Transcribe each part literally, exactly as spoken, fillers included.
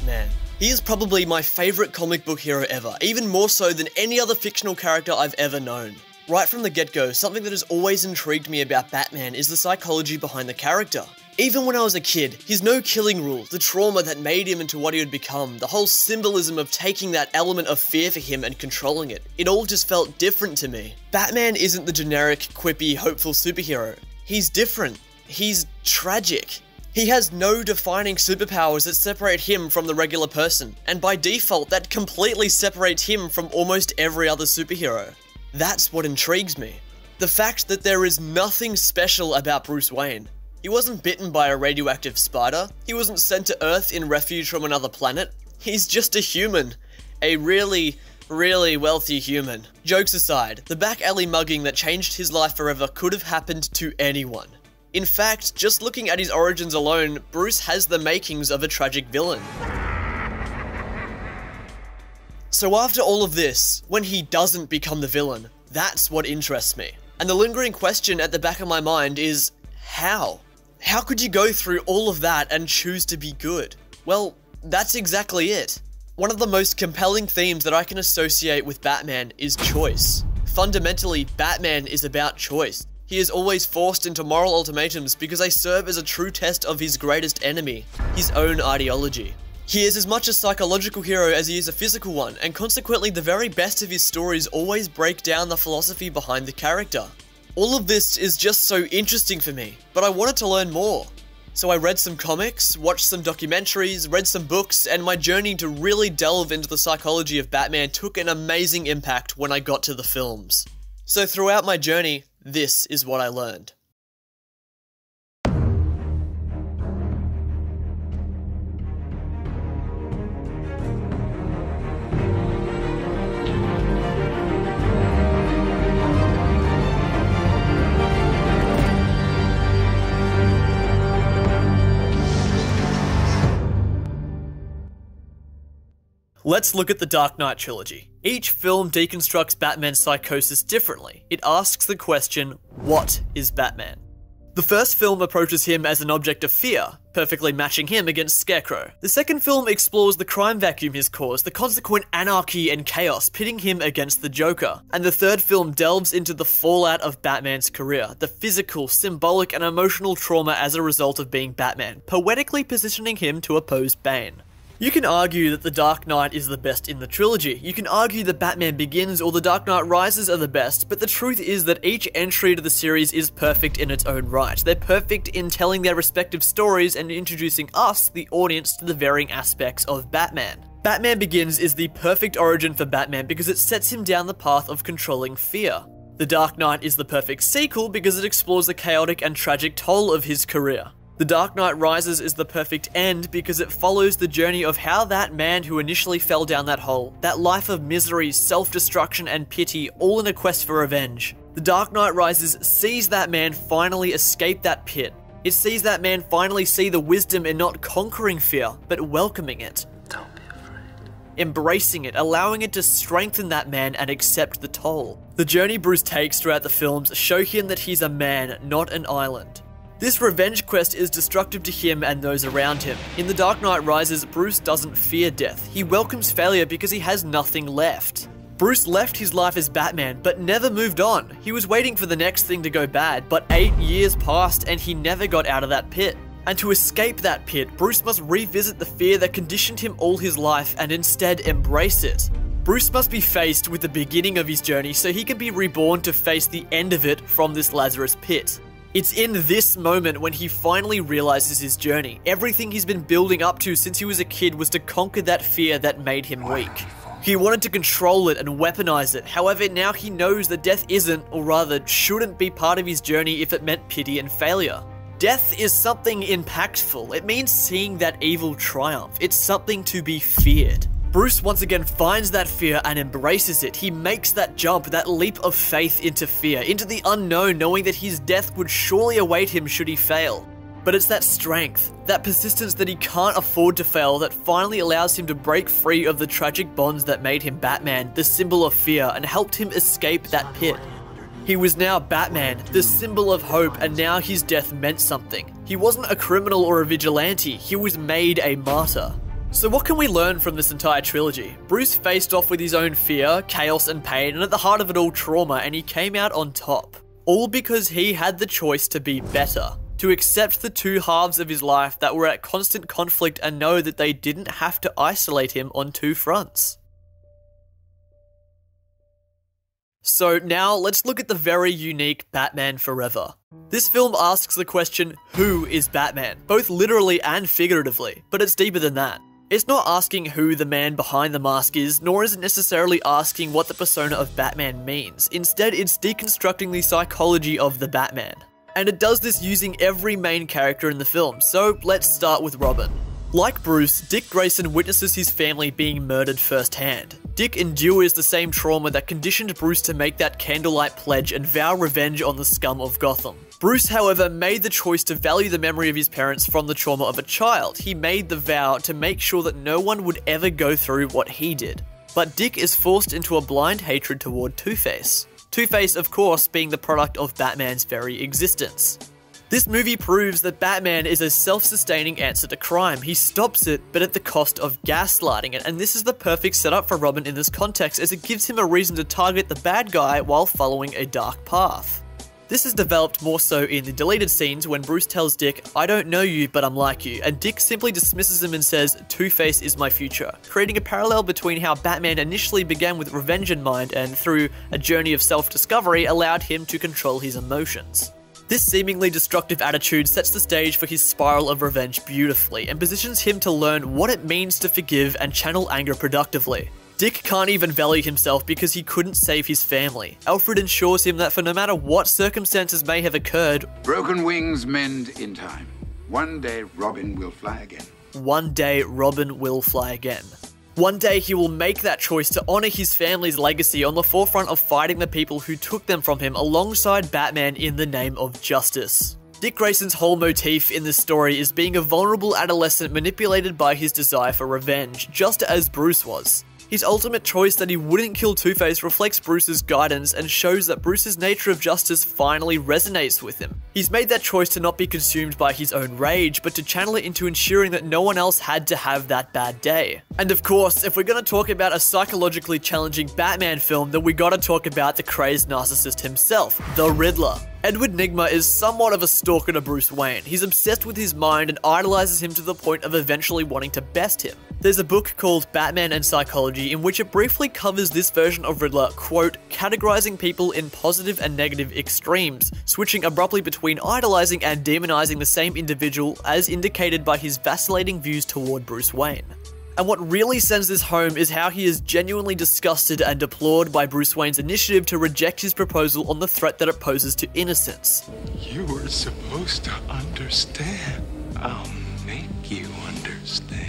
Batman. He is probably my favourite comic book hero ever, even more so than any other fictional character I've ever known. Right from the get-go, something that has always intrigued me about Batman is the psychology behind the character. Even when I was a kid, his no-killing rule, the trauma that made him into what he had become, the whole symbolism of taking that element of fear for him and controlling it, it all just felt different to me. Batman isn't the generic, quippy, hopeful superhero. He's different. He's tragic. He has no defining superpowers that separate him from the regular person, and by default, that completely separates him from almost every other superhero. That's what intrigues me. The fact that there is nothing special about Bruce Wayne. He wasn't bitten by a radioactive spider, he wasn't sent to Earth in refuge from another planet, he's just a human. A really, really wealthy human. Jokes aside, the back alley mugging that changed his life forever could have happened to anyone. In fact, just looking at his origins alone, Bruce has the makings of a tragic villain. So after all of this, when he doesn't become the villain, that's what interests me. And the lingering question at the back of my mind is, how? How could you go through all of that and choose to be good? Well, that's exactly it. One of the most compelling themes that I can associate with Batman is choice. Fundamentally, Batman is about choice. He is always forced into moral ultimatums because they serve as a true test of his greatest enemy, his own ideology. He is as much a psychological hero as he is a physical one, and consequently the very best of his stories always break down the philosophy behind the character. All of this is just so interesting for me, but I wanted to learn more. So I read some comics, watched some documentaries, read some books, and my journey to really delve into the psychology of Batman took an amazing impact when I got to the films. So throughout my journey, this is what I learned. Let's look at the Dark Knight trilogy. Each film deconstructs Batman's psychosis differently. It asks the question, what is Batman? The first film approaches him as an object of fear, perfectly matching him against Scarecrow. The second film explores the crime vacuum he's caused, the consequent anarchy and chaos, pitting him against the Joker. And the third film delves into the fallout of Batman's career, the physical, symbolic, and emotional trauma as a result of being Batman, poetically positioning him to oppose Bane. You can argue that The Dark Knight is the best in the trilogy, you can argue that Batman Begins or The Dark Knight Rises are the best, but the truth is that each entry to the series is perfect in its own right. They're perfect in telling their respective stories and introducing us, the audience, to the varying aspects of Batman. Batman Begins is the perfect origin for Batman because it sets him down the path of controlling fear. The Dark Knight is the perfect sequel because it explores the chaotic and tragic toll of his career. The Dark Knight Rises is the perfect end because it follows the journey of how that man who initially fell down that hole, that life of misery, self-destruction and pity, all in a quest for revenge. The Dark Knight Rises sees that man finally escape that pit. It sees that man finally see the wisdom in not conquering fear, but welcoming it. Don't be afraid. Embracing it, allowing it to strengthen that man and accept the toll. The journey Bruce takes throughout the films show him that he's a man, not an island. This revenge quest is destructive to him and those around him. In The Dark Knight Rises, Bruce doesn't fear death. He welcomes failure because he has nothing left. Bruce left his life as Batman, but never moved on. He was waiting for the next thing to go bad, but eight years passed and he never got out of that pit. And to escape that pit, Bruce must revisit the fear that conditioned him all his life and instead embrace it. Bruce must be faced with the beginning of his journey so he can be reborn to face the end of it from this Lazarus pit. It's in this moment when he finally realizes his journey. Everything he's been building up to since he was a kid was to conquer that fear that made him weak. He wanted to control it and weaponize it. However, now he knows that death isn't, or rather shouldn't be part of his journey if it meant pity and failure. Death is something impactful. It means seeing that evil triumph. It's something to be feared. Bruce once again finds that fear and embraces it. He makes that jump, that leap of faith into fear, into the unknown, knowing that his death would surely await him should he fail. But it's that strength, that persistence that he can't afford to fail that finally allows him to break free of the tragic bonds that made him Batman, the symbol of fear, and helped him escape that pit. He was now Batman, the symbol of hope, and now his death meant something. He wasn't a criminal or a vigilante, he was made a martyr. So what can we learn from this entire trilogy? Bruce faced off with his own fear, chaos and pain, and at the heart of it all, trauma, and he came out on top. All because he had the choice to be better. To accept the two halves of his life that were at constant conflict and know that they didn't have to isolate him on two fronts. So now let's look at the very unique Batman Forever. This film asks the question, who is Batman? Both literally and figuratively, but it's deeper than that. It's not asking who the man behind the mask is, nor is it necessarily asking what the persona of Batman means. Instead, it's deconstructing the psychology of the Batman. And it does this using every main character in the film, so let's start with Robin. Like Bruce, Dick Grayson witnesses his family being murdered firsthand. Dick endures the same trauma that conditioned Bruce to make that candlelight pledge and vow revenge on the scum of Gotham. Bruce, however, made the choice to value the memory of his parents from the trauma of a child. He made the vow to make sure that no one would ever go through what he did. But Dick is forced into a blind hatred toward Two-Face. Two-Face, of course, being the product of Batman's very existence. This movie proves that Batman is a self-sustaining answer to crime. He stops it, but at the cost of gaslighting it, and this is the perfect setup for Robin in this context, as it gives him a reason to target the bad guy while following a dark path. This is developed more so in the deleted scenes when Bruce tells Dick, "I don't know you, but I'm like you," and Dick simply dismisses him and says, "Two-Face is my future," creating a parallel between how Batman initially began with revenge in mind and through a journey of self-discovery allowed him to control his emotions. This seemingly destructive attitude sets the stage for his spiral of revenge beautifully and positions him to learn what it means to forgive and channel anger productively. Dick can't even value himself because he couldn't save his family. Alfred ensures him that for no matter what circumstances may have occurred, broken wings mend in time. One day Robin will fly again. One day Robin will fly again. One day he will make that choice to honour his family's legacy on the forefront of fighting the people who took them from him alongside Batman in the name of justice. Dick Grayson's whole motif in this story is being a vulnerable adolescent manipulated by his desire for revenge, just as Bruce was. His ultimate choice that he wouldn't kill Two-Face reflects Bruce's guidance and shows that Bruce's nature of justice finally resonates with him. He's made that choice to not be consumed by his own rage, but to channel it into ensuring that no one else had to have that bad day. And of course, if we're going to talk about a psychologically challenging Batman film, then we gotta talk about the crazed narcissist himself, the Riddler. Edward Nygma is somewhat of a stalker to Bruce Wayne. He's obsessed with his mind and idolizes him to the point of eventually wanting to best him. There's a book called Batman and Psychology in which it briefly covers this version of Riddler, quote, categorizing people in positive and negative extremes, switching abruptly between idolizing and demonizing the same individual as indicated by his vacillating views toward Bruce Wayne. And what really sends this home is how he is genuinely disgusted and deplored by Bruce Wayne's initiative to reject his proposal on the threat that it poses to innocence. You were supposed to understand. I'll make you understand.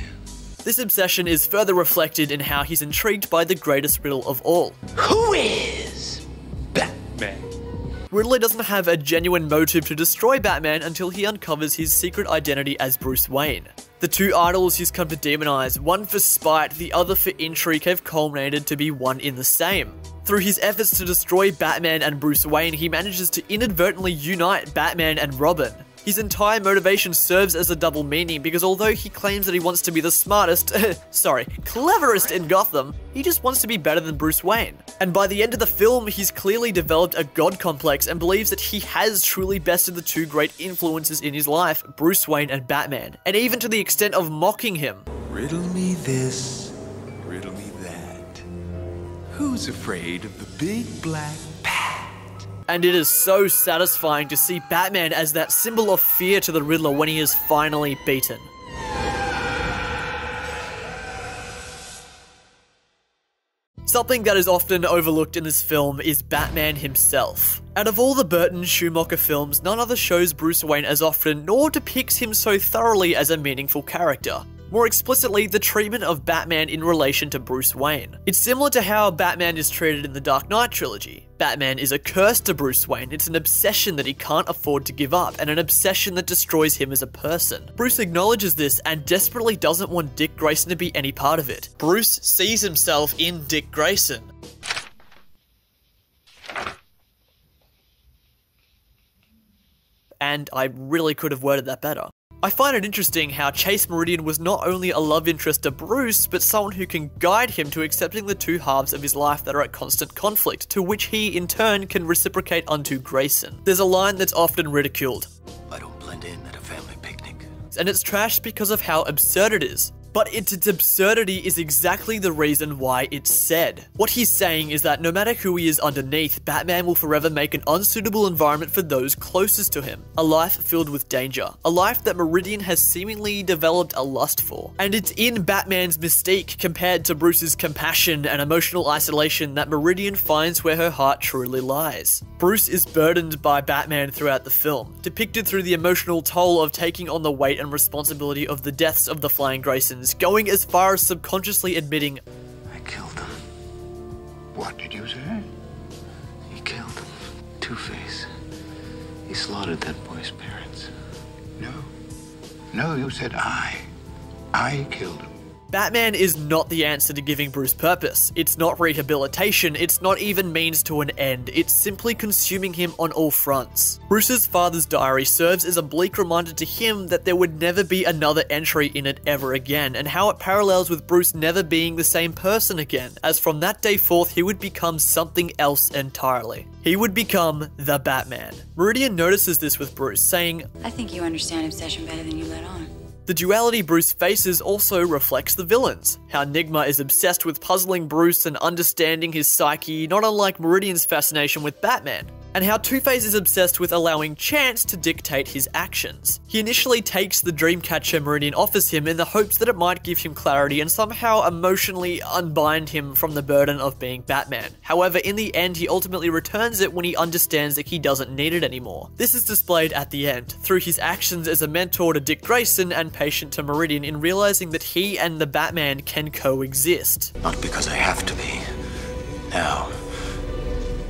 This obsession is further reflected in how he's intrigued by the greatest riddle of all. Who is Batman? Riddler doesn't have a genuine motive to destroy Batman until he uncovers his secret identity as Bruce Wayne. The two idols he's come to demonize, one for spite, the other for intrigue, have culminated to be one in the same. Through his efforts to destroy Batman and Bruce Wayne, he manages to inadvertently unite Batman and Robin. His entire motivation serves as a double meaning because although he claims that he wants to be the smartest, sorry, cleverest in Gotham, he just wants to be better than Bruce Wayne. And by the end of the film, he's clearly developed a god complex and believes that he has truly bested the two great influences in his life, Bruce Wayne and Batman, and even to the extent of mocking him. Riddle me this, riddle me that. Who's afraid of the big black bat? And it is so satisfying to see Batman as that symbol of fear to the Riddler when he is finally beaten. Something that is often overlooked in this film is Batman himself. Out of all the Burton Schumacher films, none other shows Bruce Wayne as often nor depicts him so thoroughly as a meaningful character. More explicitly, the treatment of Batman in relation to Bruce Wayne. It's similar to how Batman is treated in the Dark Knight trilogy. Batman is a curse to Bruce Wayne, it's an obsession that he can't afford to give up, and an obsession that destroys him as a person. Bruce acknowledges this and desperately doesn't want Dick Grayson to be any part of it. Bruce sees himself in Dick Grayson. And I really could have worded that better. I find it interesting how Chase Meridian was not only a love interest to Bruce, but someone who can guide him to accepting the two halves of his life that are at constant conflict, to which he, in turn, can reciprocate unto Grayson. There's a line that's often ridiculed. I don't blend in at a family picnic. And it's trash because of how absurd it is. But its, its absurdity is exactly the reason why it's said. What he's saying is that no matter who he is underneath, Batman will forever make an unsuitable environment for those closest to him. A life filled with danger. A life that Meridian has seemingly developed a lust for. And it's in Batman's mystique compared to Bruce's compassion and emotional isolation that Meridian finds where her heart truly lies. Bruce is burdened by Batman throughout the film, depicted through the emotional toll of taking on the weight and responsibility of the deaths of the Flying Graysons, going as far as subconsciously admitting, I killed them. What did you say? He killed them. Two-Face. He slaughtered that boy's parents. No. No, you said I. I killed him. Batman is not the answer to giving Bruce purpose. It's not rehabilitation, it's not even means to an end, it's simply consuming him on all fronts. Bruce's father's diary serves as a bleak reminder to him that there would never be another entry in it ever again, and how it parallels with Bruce never being the same person again, as from that day forth he would become something else entirely. He would become the Batman. Meridian notices this with Bruce, saying, I think you understand obsession better than you let on. The duality Bruce faces also reflects the villains, how Nygma is obsessed with puzzling Bruce and understanding his psyche, not unlike Meridian's fascination with Batman, and how Two-Face is obsessed with allowing chance to dictate his actions. He initially takes the dreamcatcher Meridian offers him in the hopes that it might give him clarity and somehow emotionally unbind him from the burden of being Batman. However, in the end, he ultimately returns it when he understands that he doesn't need it anymore. This is displayed at the end, through his actions as a mentor to Dick Grayson and patient to Meridian in realizing that he and the Batman can coexist. Not because I have to be. Now.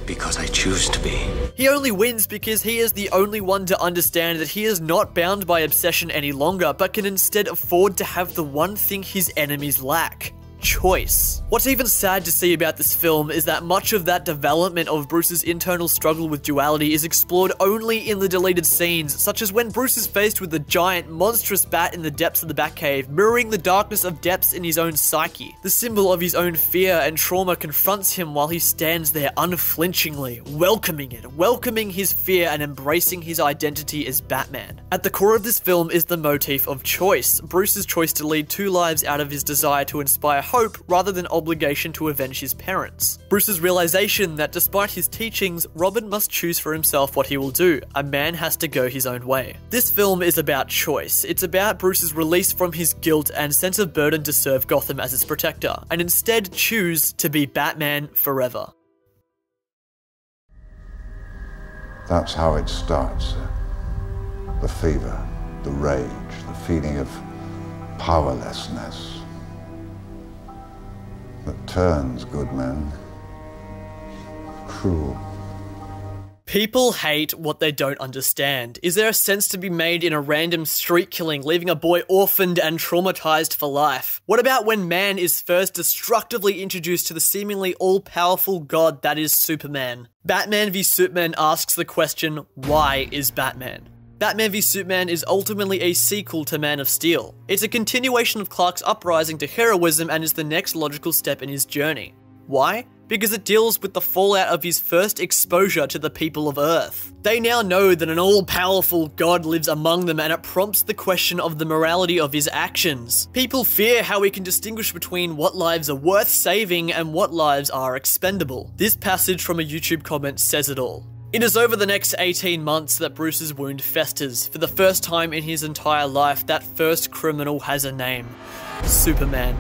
Because I choose to be. He only wins because he is the only one to understand that he is not bound by obsession any longer, but can instead afford to have the one thing his enemies lack. Choice. What's even sad to see about this film is that much of that development of Bruce's internal struggle with duality is explored only in the deleted scenes, such as when Bruce is faced with the giant, monstrous bat in the depths of the Batcave, mirroring the darkness of depths in his own psyche. The symbol of his own fear and trauma confronts him while he stands there unflinchingly, welcoming it, welcoming his fear and embracing his identity as Batman. At the core of this film is the motif of choice, Bruce's choice to lead two lives out of his desire to inspire hope rather than obligation to avenge his parents. Bruce's realization that despite his teachings, Robin must choose for himself what he will do. A man has to go his own way. This film is about choice. It's about Bruce's release from his guilt and sense of burden to serve Gotham as its protector, and instead choose to be Batman forever. That's how it starts. The fever, the rage, the feeling of powerlessness. That turns good men cruel. People hate what they don't understand. Is there a sense to be made in a random street killing, leaving a boy orphaned and traumatized for life? What about when man is first destructively introduced to the seemingly all-powerful god that is Superman? Batman v Superman asks the question, why is Batman? Batman v Superman is ultimately a sequel to Man of Steel. It's a continuation of Clark's uprising to heroism and is the next logical step in his journey. Why? Because it deals with the fallout of his first exposure to the people of Earth. They now know that an all-powerful god lives among them, and it prompts the question of the morality of his actions. People fear how he can distinguish between what lives are worth saving and what lives are expendable. This passage from a YouTube comment says it all. It is over the next eighteen months that Bruce's wound festers. For the first time in his entire life, that first criminal has a name. Superman.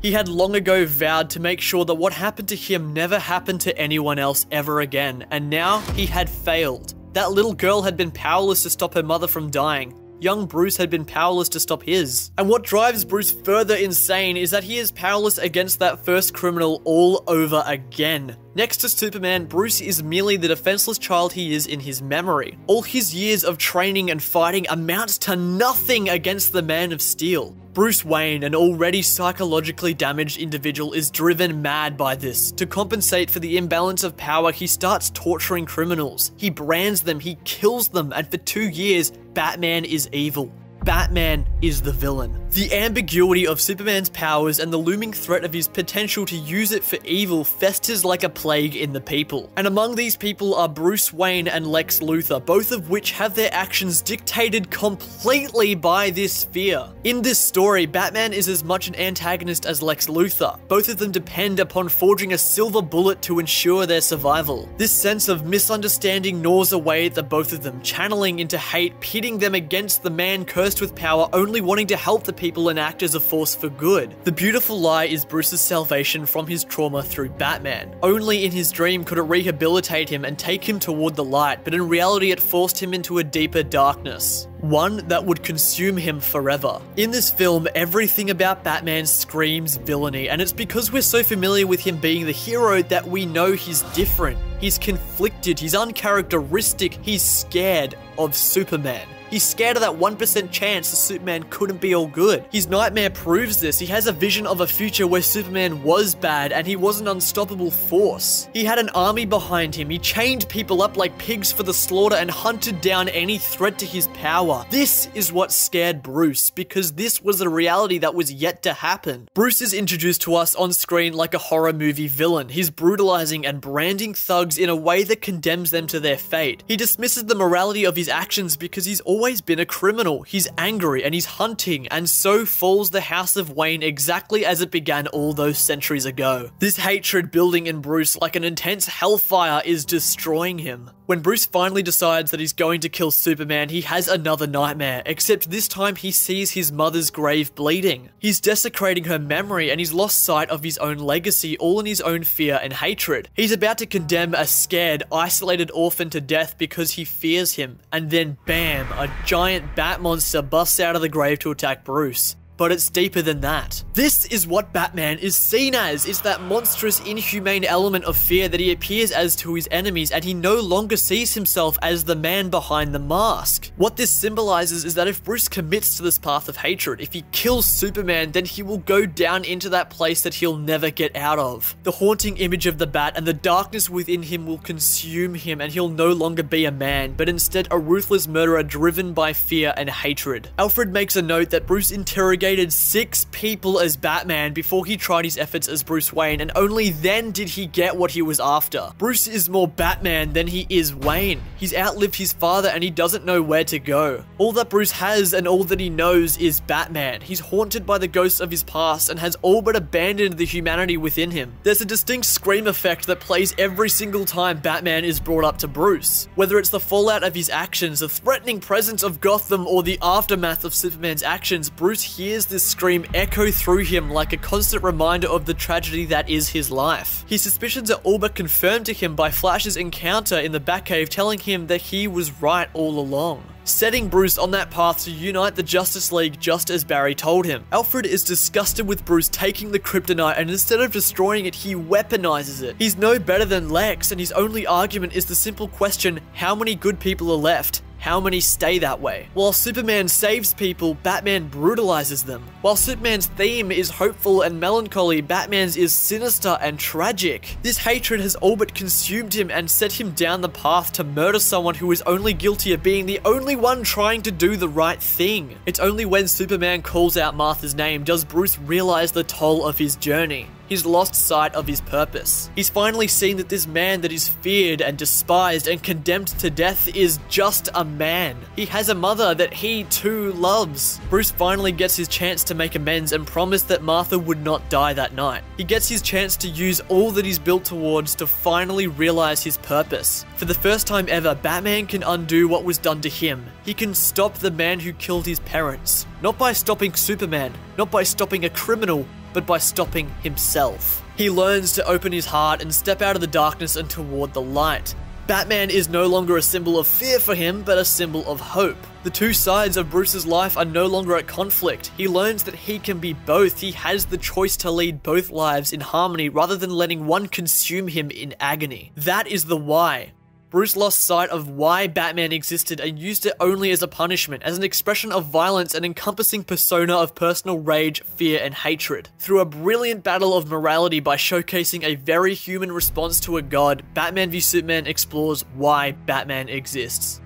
He had long ago vowed to make sure that what happened to him never happened to anyone else ever again, and now he had failed. That little girl had been powerless to stop her mother from dying. Young Bruce had been powerless to stop his. And what drives Bruce further insane is that he is powerless against that first criminal all over again. Next to Superman, Bruce is merely the defenseless child he is in his memory. All his years of training and fighting amounts to nothing against the Man of Steel. Bruce Wayne, an already psychologically damaged individual, is driven mad by this. To compensate for the imbalance of power, he starts torturing criminals. He brands them, he kills them, and for two years, Batman is evil. Batman is the villain. The ambiguity of Superman's powers and the looming threat of his potential to use it for evil festers like a plague in the people. And among these people are Bruce Wayne and Lex Luthor, both of which have their actions dictated completely by this fear. In this story, Batman is as much an antagonist as Lex Luthor. Both of them depend upon forging a silver bullet to ensure their survival. This sense of misunderstanding gnaws away at the both of them, channeling into hate, pitting them against the man cursed with power, only wanting to help the people and act as a force for good. The Beautiful Lie is Bruce's salvation from his trauma through Batman. Only in his dream could it rehabilitate him and take him toward the light, but in reality it forced him into a deeper darkness. One that would consume him forever. In this film, everything about Batman screams villainy, and it's because we're so familiar with him being the hero that we know he's different. He's conflicted, he's uncharacteristic, he's scared of Superman. He's scared of that one percent chance that Superman couldn't be all good. His nightmare proves this. He has a vision of a future where Superman was bad and he was an unstoppable force. He had an army behind him. He chained people up like pigs for the slaughter and hunted down any threat to his power. This is what scared Bruce, because this was a reality that was yet to happen. Bruce is introduced to us on screen like a horror movie villain. He's brutalizing and branding thugs in a way that condemns them to their fate. He dismisses the morality of his actions because he's always Always been a criminal. He's angry and he's hunting, and so falls the House of Wayne exactly as it began all those centuries ago. This hatred building in Bruce like an intense hellfire is destroying him. When Bruce finally decides that he's going to kill Superman, he has another nightmare, except this time he sees his mother's grave bleeding. He's desecrating her memory and he's lost sight of his own legacy, all in his own fear and hatred. He's about to condemn a scared, isolated orphan to death because he fears him, and then bam, a giant bat monster busts out of the grave to attack Bruce. But it's deeper than that. This is what Batman is seen as. It's that monstrous, inhumane element of fear that he appears as to his enemies, and he no longer sees himself as the man behind the mask. What this symbolizes is that if Bruce commits to this path of hatred, if he kills Superman, then he will go down into that place that he'll never get out of. The haunting image of the bat and the darkness within him will consume him, and he'll no longer be a man, but instead a ruthless murderer driven by fear and hatred. Alfred makes a note that Bruce interrogates six people as Batman before he tried his efforts as Bruce Wayne, and only then did he get what he was after. Bruce is more Batman than he is Wayne. He's outlived his father and he doesn't know where to go. All that Bruce has and all that he knows is Batman. He's haunted by the ghosts of his past and has all but abandoned the humanity within him. There's a distinct scream effect that plays every single time Batman is brought up to Bruce. Whether it's the fallout of his actions, the threatening presence of Gotham, or the aftermath of Superman's actions, Bruce hears this scream echo through him like a constant reminder of the tragedy that is his life. His suspicions are all but confirmed to him by Flash's encounter in the Batcave, telling him that he was right all along, setting Bruce on that path to unite the Justice League just as Barry told him. Alfred is disgusted with Bruce taking the Kryptonite, and instead of destroying it, he weaponizes it. He's no better than Lex, and his only argument is the simple question, how many good people are left? How many stay that way? While Superman saves people, Batman brutalizes them. While Superman's theme is hopeful and melancholy, Batman's is sinister and tragic. This hatred has all but consumed him and set him down the path to murder someone who is only guilty of being the only one trying to do the right thing. It's only when Superman calls out Martha's name does Bruce realize the toll of his journey. He's lost sight of his purpose. He's finally seen that this man that is feared and despised and condemned to death is just a man. He has a mother that he too loves. Bruce finally gets his chance to make amends and promised that Martha would not die that night. He gets his chance to use all that he's built towards to finally realize his purpose. For the first time ever, Batman can undo what was done to him. He can stop the man who killed his parents. Not by stopping Superman, not by stopping a criminal, but by stopping himself. He learns to open his heart and step out of the darkness and toward the light. Batman is no longer a symbol of fear for him, but a symbol of hope. The two sides of Bruce's life are no longer at conflict. He learns that he can be both. He has the choice to lead both lives in harmony rather than letting one consume him in agony. That is the why. Bruce lost sight of why Batman existed and used it only as a punishment, as an expression of violence and encompassing persona of personal rage, fear, and hatred. Through a brilliant battle of morality by showcasing a very human response to a god, Batman v Superman explores why Batman exists.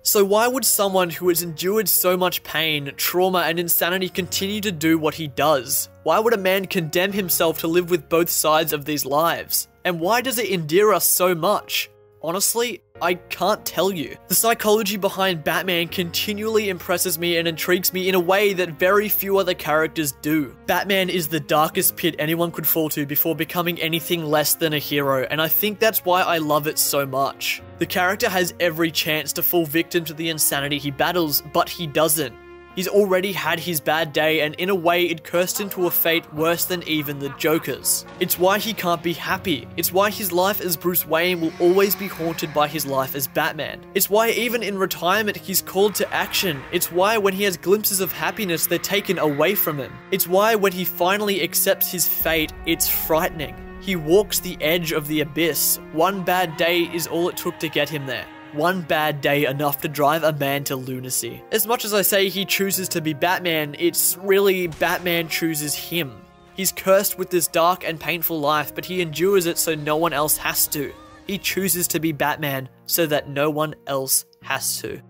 So why would someone who has endured so much pain, trauma, and insanity continue to do what he does? Why would a man condemn himself to live with both sides of these lives? And why does it endear us so much? Honestly, I can't tell you. The psychology behind Batman continually impresses me and intrigues me in a way that very few other characters do. Batman is the darkest pit anyone could fall to before becoming anything less than a hero, and I think that's why I love it so much. The character has every chance to fall victim to the insanity he battles, but he doesn't. He's already had his bad day, and in a way it cursed him to a fate worse than even the Joker's. It's why he can't be happy. It's why his life as Bruce Wayne will always be haunted by his life as Batman. It's why even in retirement he's called to action. It's why when he has glimpses of happiness they're taken away from him. It's why when he finally accepts his fate, it's frightening. He walks the edge of the abyss. One bad day is all it took to get him there. One bad day enough to drive a man to lunacy. As much as I say he chooses to be Batman, it's really Batman chooses him. He's cursed with this dark and painful life, but he endures it so no one else has to. He chooses to be Batman so that no one else has to.